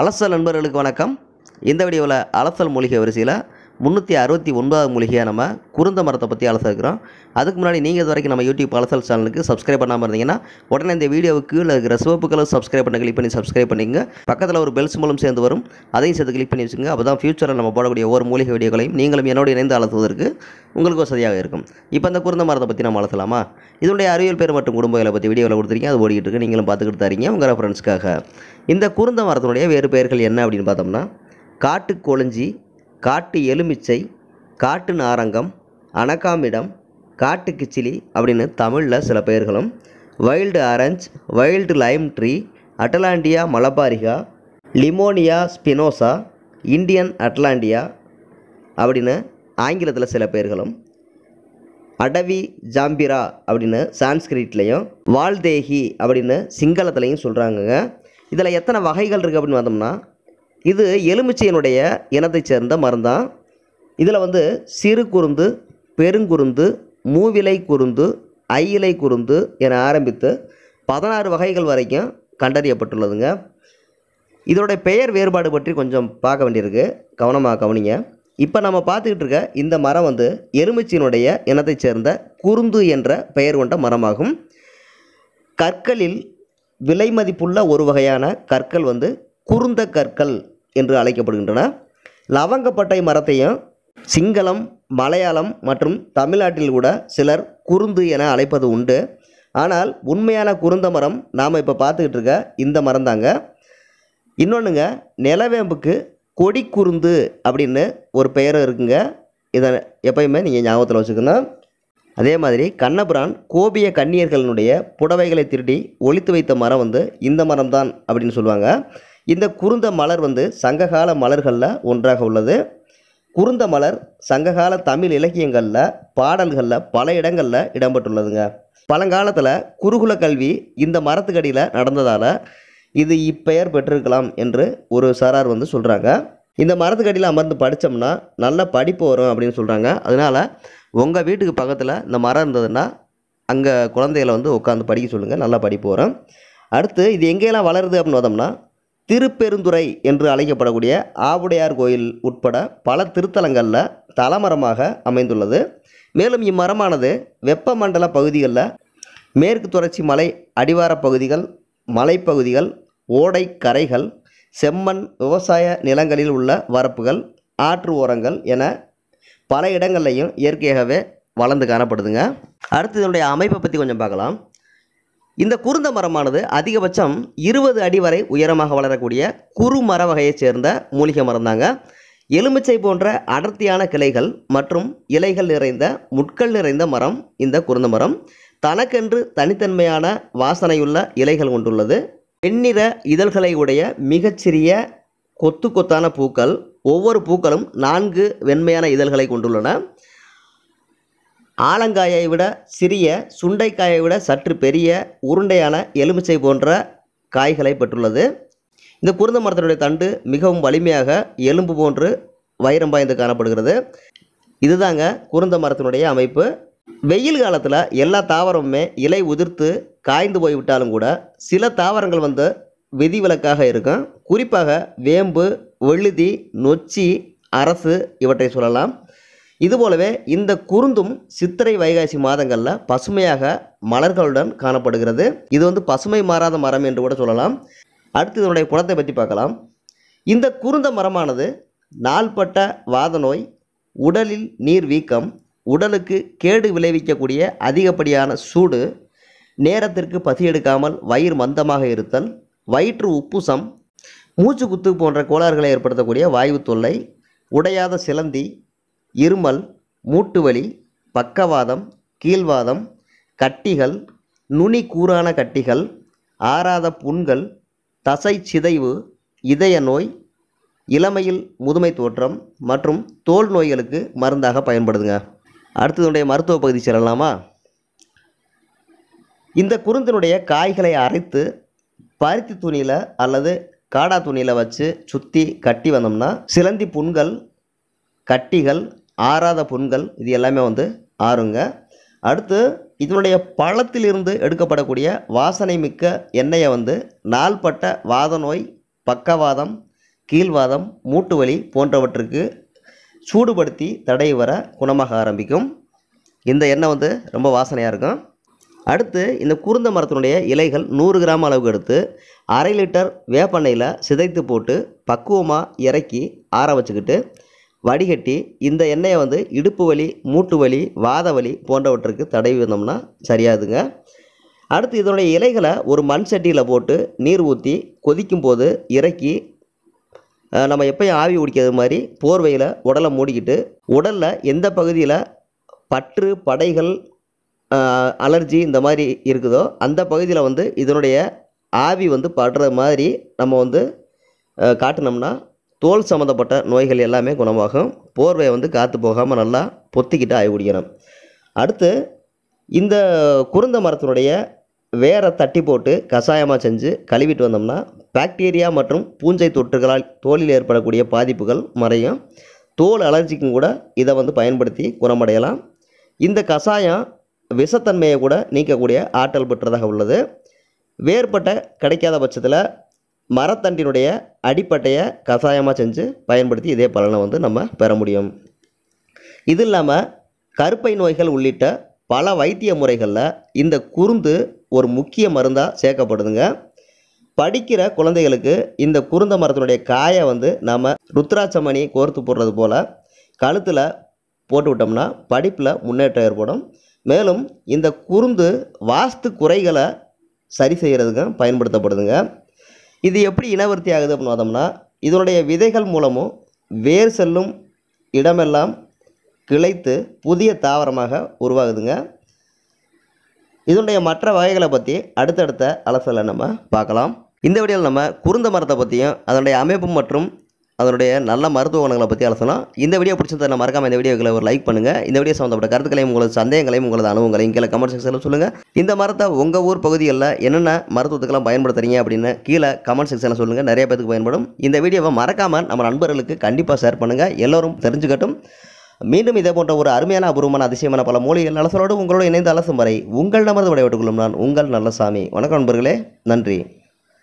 அலசல் நண்பர்களுக்கு வணக்கம். இந்த வீடியோவில் அலசல் மூலிகை வரிசையில் 369 மூலிகையாக நம்ம குருந்த மரத்தை பற்றி அலசிக்கிறோம். அதுக்கு முன்னாடி நீங்கள் இது வரைக்கும் நம்ம யூடியூப் அலசல் சேனலுக்கு சப்ஸ்கிரைப் பண்ணாமல் இருந்தீங்கன்னா உடனே இந்த வீடியோவுக்கு இருக்கிற சிவப்பு கலர் சப்ஸ்கிரைப் பண்ண கிளிக் பண்ணி சப்ஸ்கிரைப் பண்ணிங்க. பக்கத்தில் ஒரு பெல் சிம்பலும் சேர்ந்து வரும், அதையும் சேர்த்து கிளிக் பண்ணி வச்சுங்க. அப்போ தான் ஃப்யூச்சரில் நம்ம போடக்கூடிய ஒவ்வொரு மூலிகை வீடியோக்களையும் நீங்களும் என்னோட இணைந்து அலசுவதற்கு உங்களுக்கு வசதியாக இருக்கும். இப்போ அந்த குருந்த மரத்தை பற்றி நம்ம அலசலாமா? இதனுடைய அறிவியல் பேர் மற்றும் குடும்பங்களை பற்றி வீடியோவில் கொடுத்துருக்கீங்க, அது ஓடிக்கிட்டு இருக்கு, நீங்களும் பார்த்துக்கிட்டு தரீங்க உங்கள் ரெஃபரன்ஸ்க்காக. இந்த குருந்த மரத்தினுடைய வேறு பெயர்கள் என்ன அப்படின்னு பார்த்தோம்னா, காட்டு கொளஞ்சி, காட்டு எலுமிச்சை, காட்டு நாரங்கம், அனகாமிடம், காட்டு கிச்சிலி அப்படின்னு தமிழில் சில பெயர்களும், wild orange, wild lime tree, Atalantia malabarica, Limonia spinosa, Indian Atalantia அப்படின்னு ஆங்கிலத்தில் சில பெயர்களும், அடவி ஜாம்பிரா அப்படின்னு சான்ஸ்கிரிட்லேயும் வால்தேகி அப்படின்னு சிங்களத்துலையும் சொல்கிறாங்கங்க. இதில் எத்தனை வகைகள் இருக்குது அப்படின்னு பார்த்தோம்னா, இது எலுமிச்சையினுடைய இனத்தை சேர்ந்த மருந்தான். இதில் வந்து சிறு குருந்து, பெருங்குருந்து, மூவிலை குருந்து, ஐயிலை குருந்து என ஆரம்பித்து 16 வகைகள் வரைக்கும் கண்டறியப்பட்டுள்ளதுங்க. இதோடைய பெயர் வேறுபாடு பற்றி கொஞ்சம் பார்க்க வேண்டியிருக்கு, கவனமாக கவனிங்க. இப்போ நம்ம பார்த்துக்கிட்டு இருக்க இந்த மரம் வந்து எலுமிச்சையினுடைய இனத்தை சேர்ந்த குருந்து என்ற பெயர் கொண்ட மரமாகும். கற்களில் விலை மதிப்புள்ள ஒரு வகையான கற்கள் வந்து குருந்த கற்கள் என்று அழைக்கப்படுகின்றன. லவங்கப்பட்டை மரத்தையும் சிங்களம், மலையாளம் மற்றும் தமிழ்நாட்டில் கூட சிலர் குருந்து என அழைப்பது உண்டு. ஆனால் உண்மையான குருந்த மரம் நாம் இப்போ பார்த்துக்கிட்டு இருக்க இந்த மரம் தாங்க. இன்னொன்றுங்க, நிலவேம்புக்கு கொடி குருந்து அப்படின்னு ஒரு பெயரும் இருக்குங்க, இதை எப்பயுமே நீங்கள் ஞாபகத்தில் வச்சுக்கணும். அதே மாதிரி கண்ணபுரான் கோபிய கன்னியர்களினுடைய புடவைகளை திருடி ஒழித்து வைத்த மரம் வந்து இந்த மரம்தான் அப்படின்னு சொல்லுவாங்க. இந்த குருந்த மலர் வந்து சங்ககால மலர்களில் ஒன்றாக உள்ளது. குருந்த மலர் சங்ககால தமிழ் இலக்கியங்களில், பாடல்களில் பல இடங்களில் இடம்பெற்றுள்ளதுங்க. பழங்காலத்தில் குருகுல கல்வி இந்த மரத்துக்கடியில் நடந்ததால் இது இப்பெயர் பெற்றிருக்கலாம் என்று ஒரு சாரார் வந்து சொல்கிறாங்க. இந்த மரத்துக்கடியில் அமர்ந்து படித்தோம்னா நல்ல படிப்பு வரும் அப்படின்னு சொல்கிறாங்க. அதனால் உங்கள் வீட்டுக்கு பக்கத்தில் இந்த மரம் இருந்ததுன்னா அங்கே குழந்தைகளை வந்து உட்காந்து படிக்க சொல்லுங்கள், நல்லா படிப்பு வரும். அடுத்து இது எங்கேயெல்லாம் வளருது அப்படின்னு பார்த்தோம்னா, திருப்பெருந்துறை என்று அழைக்கப்படக்கூடிய ஆவுடையார் கோயில் உட்பட பல திருத்தலங்களில் தலமரமாக அமைந்துள்ளது. மேலும் இம்மரமானது வெப்பமண்டல பகுதிகளில் மேற்கு தொடர்ச்சி மலை அடிவார பகுதிகள், மலைப்பகுதிகள், ஓடை கரைகள், செம்மண் விவசாய நிலங்களில் உள்ள வரப்புகள், ஆற்று ஓரங்கள் என பல இடங்கள்லையும் இயற்கையாகவே வளர்ந்து காணப்படுதுங்க. அடுத்து இதனுடைய அமைப்பை பற்றி கொஞ்சம் பார்க்கலாம். இந்த குருந்த மரமானது அதிகபட்சம் 20 அடி வரை உயரமாக வளரக்கூடிய குறு மர வகையைச் சேர்ந்த மூலிகை மரந்தாங்க. எலுமிச்சை போன்ற அடர்த்தியான கிளைகள் மற்றும் இலைகள் நிறைந்த முட்கள் நிறைந்த மரம் இந்த குருந்த மரம். தனக்கென்று தனித்தன்மையான வாசனையுள்ள இலைகள் கொண்டுள்ளது. வெண்ணிற இதழ்களை உடைய மிகச்சிறிய கொத்து கொத்தான பூக்கள், ஒவ்வொரு பூக்களும் 4 வெண்மையான இதழ்களை கொண்டுள்ளன. ஆலங்காயை விட சிறிய, சுண்டைக்காயை விட சற்று பெரிய உருண்டையான எலுமிச்சை போன்ற காய்களை பெற்றுள்ளது. இந்த குருந்த மரத்தினுடைய தண்டு மிகவும் வலிமையாக எலும்பு போன்று வைரம் பாய்ந்து காணப்படுகிறது. இதுதாங்க குருந்த மரத்தினுடைய அமைப்பு. வெயில் காலத்தில் எல்லா தாவரமுமே இலை உதிர்த்து காய்ந்து போய்விட்டாலும் கூட சில தாவரங்கள் வந்து விதிவிலக்காக இருக்கும். குறிப்பாக வேம்பு, வெள்ளுதி, நொச்சி, அரசு இவற்றை சொல்லலாம். இதுபோலவே இந்த குருந்தும் சித்திரை, வைகாசி மாதங்களில் பசுமையாக மலர்களுடன் காணப்படுகிறது. இது வந்து பசுமை மாறாத மரம் என்று கூட சொல்லலாம். அடுத்து இதனுடைய குணத்தை பற்றி பார்க்கலாம். இந்த குருந்த மரமானது நாள்பட்ட வாத நோய், உடலில் நீர் வீக்கம், உடலுக்கு கேடு விளைவிக்கக்கூடிய அதிகப்படியான சூடு, நேரத்திற்கு பசி எடுக்காமல் வயிறு மந்தமாக இருத்தல், வயிற்று உப்புசம், மூச்சுக்குத்து போன்ற கோளாறுகளை ஏற்படுத்தக்கூடிய வாயு தொல்லை, உடையாத சிலந்தி, இருமல், மூட்டுவலி, பக்கவாதம், கீழ்வாதம், கட்டிகள், நுனி கூரான கட்டிகள், ஆறாத புண்கள், தசை சிதைவு, இதய நோய், இளமையில் முதுமை தோற்றம் மற்றும் தோல் நோய்களுக்கு மருந்தாக பயன்படுதுங்க. அடுத்ததுடைய மருத்துவ பகுதி செல்லலாமா? இந்த குருந்தினுடைய காய்களை அரைத்து பருத்தி துணியில் அல்லது காடா துணியில் வச்சு சுற்றி கட்டி வந்தோம்னா சிலந்தி புண்கள், கட்டிகள், ஆறாத புண்கள் இது எல்லாமே வந்து ஆறுங்க. அடுத்து இதனுடைய பழத்திலிருந்து எடுக்கப்படக்கூடிய வாசனை மிக்க எண்ணெயை வந்து நாள்பட்ட வாத நோய், பக்கவாதம், கீழ்வாதம், மூட்டுவலி போன்றவற்றுக்கு சூடுபடுத்தி தடை வர குணமாக ஆரம்பிக்கும். இந்த எண்ணெய் வந்து ரொம்ப வாசனையாக இருக்கும். அடுத்து இந்த குருந்த மரத்தினுடைய இலைகள் 100 கிராம் அளவுக்கு எடுத்து அரை லிட்டர் வேப்பெண்ணெயில் சிதைத்து போட்டு பக்குவமாக இறக்கி ஆற வச்சுக்கிட்டு வடிகட்டி இந்த எண்ணெயை வந்து இடுப்பு வலி, மூட்டு வலி, வாத வலி போன்றவற்றுக்கு தடவி வந்தோம்னா சரியாதுங்க. அடுத்து இதனுடைய இலைகளை ஒரு மண் சட்டியில் போட்டு நீர் ஊற்றி கொதிக்கும் போது இறக்கி நம்ம எப்பயும் ஆவி குடிக்கிறது மாதிரி போர்வையில் உடலை மூடிக்கிட்டு உடலில் எந்த பகுதியில் பற்று, படைகள், அலர்ஜி இந்த மாதிரி இருக்குதோ அந்த பகுதியில் வந்து இதனுடைய ஆவி வந்து படுற மாதிரி நம்ம வந்து காட்டினோம்னா தோல் சம்மந்தப்பட்ட நோய்கள் எல்லாமே குணமாகும். போர்வையை வந்து காற்று போகாமல் நல்லா பொத்திக்கிட்டு ஆவி குடிக்கணும். அடுத்து இந்த குருந்த மரத்தினுடைய வேரை தட்டி போட்டு கஷாயமாக செஞ்சு கழுவிட்டு வந்தோம்னா பாக்டீரியா மற்றும் பூஞ்சை தொற்றுகளால் தோலில் ஏற்படக்கூடிய பாதிப்புகள் மறையும். தோல் அலர்ஜிக்கும் கூட இதை வந்து பயன்படுத்தி குணமடையலாம். இந்த கஷாயம் விஷத்தன்மையை கூட நீக்கக்கூடிய ஆற்றல் பெற்றதாக உள்ளது. வேறுபட்ட கிடைக்காத பட்சத்தில் மரத்தண்டினுடைய அடிப்பட்டையை கஷாயமாக செஞ்சு பயன்படுத்தி இதே பலனை வந்து நம்ம பெற முடியும். இது இல்லாமல் கருப்பை நோய்கள் உள்ளிட்ட பல வைத்திய முறைகளில் இந்த குருந்து ஒரு முக்கிய மருந்தாக சேர்க்கப்படுதுங்க. படிக்கிற குழந்தைகளுக்கு இந்த குருந்த மரத்தினுடைய காயை வந்து நாம் ருத்ராட்சமணி கோர்த்து போடுறது போல் கழுத்தில் போட்டு விட்டோம்னா படிப்பில் முன்னேற்றம் ஏற்படும். மேலும் இந்த குருந்து வாஸ்து குறைகளை சரி செய்கிறதுக்கு பயன்படுத்தப்படுதுங்க. இது எப்படி இனவர்த்தி ஆகுது அப்படின்னு பார்த்தோம்னா இதனுடைய விதைகள் மூலமும் வேர் செல்லும் இடமெல்லாம் கிளைத்து புதிய தாவரமாக உருவாகுதுங்க. இதனுடைய மற்ற வகைகளை பற்றி அடுத்தடுத்த அலசலை நம்ம பார்க்கலாம். இந்த வீடியோவில் நம்ம குருந்த மரத்தை பற்றியும் அதனுடைய அமைப்பு மற்றும் அதனுடைய நல்ல மருத்துவ குணங்களை பற்றி அலசலாம். இந்த வீடியோ பிடிச்சதை மறக்காமல் இந்த வீடியோக்களை ஒரு லைக் பண்ணுங்கள். இந்த வீடியோ சம்மந்தப்பட்ட கருத்துக்களையும் உங்களது சந்தேகங்களையும் உங்களது அனுபவங்களையும் கீழே கமெண்ட் செக்ஷனில் சொல்லுங்கள். இந்த மரத்தை உங்கள் ஊர் பகுதிகளில் என்னென்ன மருத்துவத்துக்கெல்லாம் பயன்படுத்துறீங்க அப்படின்னு கீழே கமெண்ட் செக்ஷனில் சொல்லுங்கள். நிறைய பேருக்கு பயன்படும். இந்த வீடியோவை மறக்காமல் நம்ம நண்பர்களுக்கு கண்டிப்பாக ஷேர் பண்ணுங்கள். எல்லோரும் தெரிஞ்சுக்கட்டும். மீண்டும் இதே போன்ற ஒரு அருமையான, அபூர்வமான, அதிசயமான பல மூலிகைகள் அலசலோடு உங்களோடு இணைந்து அலசும் வரை உங்கள் நமது விடைபெற்றுக் கொள்ளும் நான் உங்கள் நல்லசாமி. வணக்கம் நண்பர்களே, நன்றி.